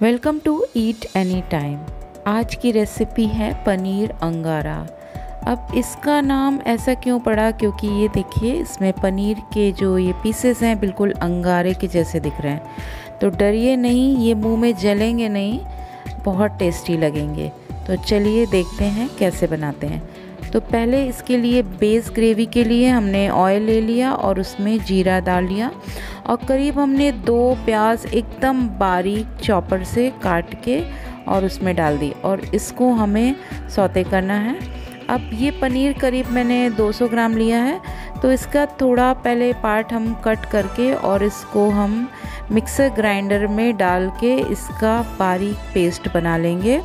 Welcome to eat any time. आज की recipe है पनीर अंगारा। अब इसका नाम ऐसा क्यों पड़ा, क्योंकि ये देखिए इसमें पनीर के जो ये पीसेस हैं बिल्कुल अंगारे के जैसे दिख रहे हैं। तो डरिए नहीं, ये मुंह में जलेंगे नहीं, बहुत टेस्टी लगेंगे। तो चलिए देखते हैं कैसे बनाते हैं। तो पहले इसके लिए बेस ग्रेवी के लिए हमने ऑयल ले लिया और उसमें जीरा डाल लिया और करीब हमने 2 प्याज एकदम बारीक चॉपर से काट के और उसमें डाल दी और इसको हमें सौते करना है। अब ये पनीर करीब मैंने 200 ग्राम लिया है, तो इसका थोड़ा पहले पार्ट हम कट करके और इसको हम मिक्सर ग्राइंडर में डाल के इसका बारीक पेस्ट बना लेंगे।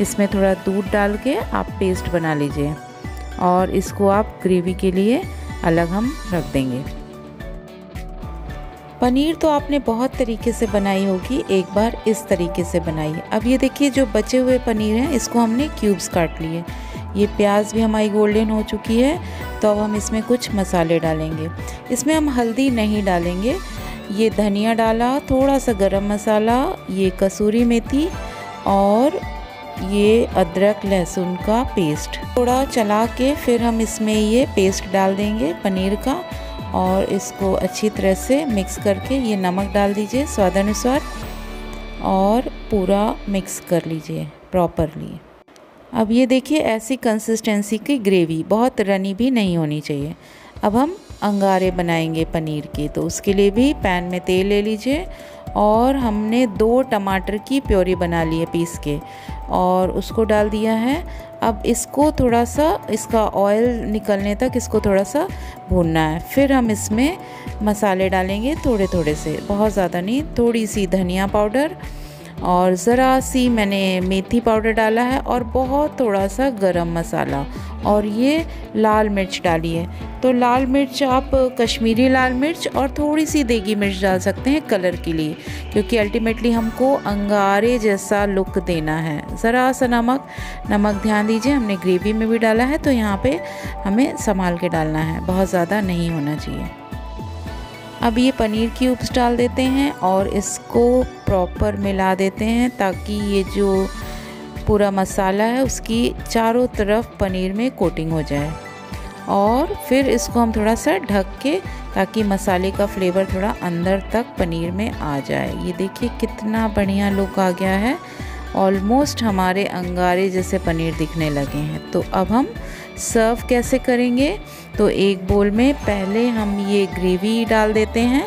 इसमें थोड़ा दूध डाल के आप पेस्ट बना लीजिए और इसको आप ग्रेवी के लिए अलग हम रख देंगे। पनीर तो आपने बहुत तरीके से बनाई होगी, एक बार इस तरीके से बनाई। अब ये देखिए जो बचे हुए पनीर हैं इसको हमने क्यूब्स काट लिए। ये प्याज भी हमारी गोल्डन हो चुकी है, तो अब हम इसमें कुछ मसाले डालेंगे। इसमें हम हल्दी नहीं डालेंगे। ये धनिया डाला, थोड़ा सा गरम मसाला, ये कसूरी मेथी और ये अदरक लहसुन का पेस्ट। थोड़ा चला के फिर हम इसमें ये पेस्ट डाल देंगे पनीर का और इसको अच्छी तरह से मिक्स करके ये नमक डाल दीजिए स्वादानुसार और पूरा मिक्स कर लीजिए प्रॉपरली। अब ये देखिए ऐसी कंसिस्टेंसी की ग्रेवी, बहुत रनी भी नहीं होनी चाहिए। अब हम अंगारे बनाएंगे पनीर के, तो उसके लिए भी पैन में तेल ले लीजिए और हमने 2 टमाटर की प्योरी बना ली है पीस के और उसको डाल दिया है। अब इसको थोड़ा सा इसका ऑयल निकलने तक इसको थोड़ा सा भूनना है। फिर हम इसमें मसाले डालेंगे थोड़े थोड़े से, बहुत ज़्यादा नहीं। थोड़ी सी धनिया पाउडर और ज़रा सी मैंने मेथी पाउडर डाला है और बहुत थोड़ा सा गरम मसाला और ये लाल मिर्च डाली है। तो लाल मिर्च आप कश्मीरी लाल मिर्च और थोड़ी सी देगी मिर्च डाल सकते हैं कलर के लिए, क्योंकि अल्टीमेटली हमको अंगारे जैसा लुक देना है। ज़रा सा नमक ध्यान दीजिए, हमने ग्रेवी में भी डाला है तो यहाँ पे हमें संभाल के डालना है, बहुत ज़्यादा नहीं होना चाहिए। अब ये पनीर क्यूब्स डाल देते हैं और इसको प्रॉपर मिला देते हैं ताकि ये जो पूरा मसाला है उसकी चारों तरफ पनीर में कोटिंग हो जाए। और फिर इसको हम थोड़ा सा ढक के, ताकि मसाले का फ्लेवर थोड़ा अंदर तक पनीर में आ जाए। ये देखिए कितना बढ़िया लुक आ गया है, ऑलमोस्ट हमारे अंगारे जैसे पनीर दिखने लगे हैं। तो अब हम सर्व कैसे करेंगे, तो एक बोल में पहले हम ये ग्रेवी डाल देते हैं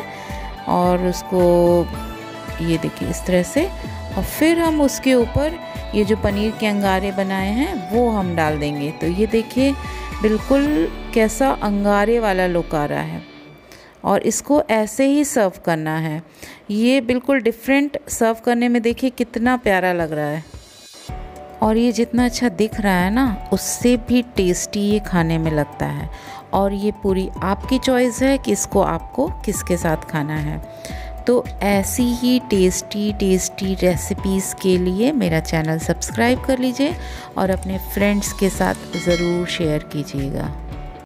और उसको ये देखिए इस तरह से, और फिर हम उसके ऊपर ये जो पनीर के अंगारे बनाए हैं वो हम डाल देंगे। तो ये देखिए बिल्कुल कैसा अंगारे वाला लुक आ रहा है और इसको ऐसे ही सर्व करना है। ये बिल्कुल डिफरेंट सर्व करने में देखिए कितना प्यारा लग रहा है और ये जितना अच्छा दिख रहा है ना, उससे भी टेस्टी ये खाने में लगता है। और ये पूरी आपकी चॉइस है कि इसको आपको किसके साथ खाना है। तो ऐसी ही टेस्टी रेसिपीज़ के लिए मेरा चैनल सब्सक्राइब कर लीजिए और अपने फ्रेंड्स के साथ ज़रूर शेयर कीजिएगा।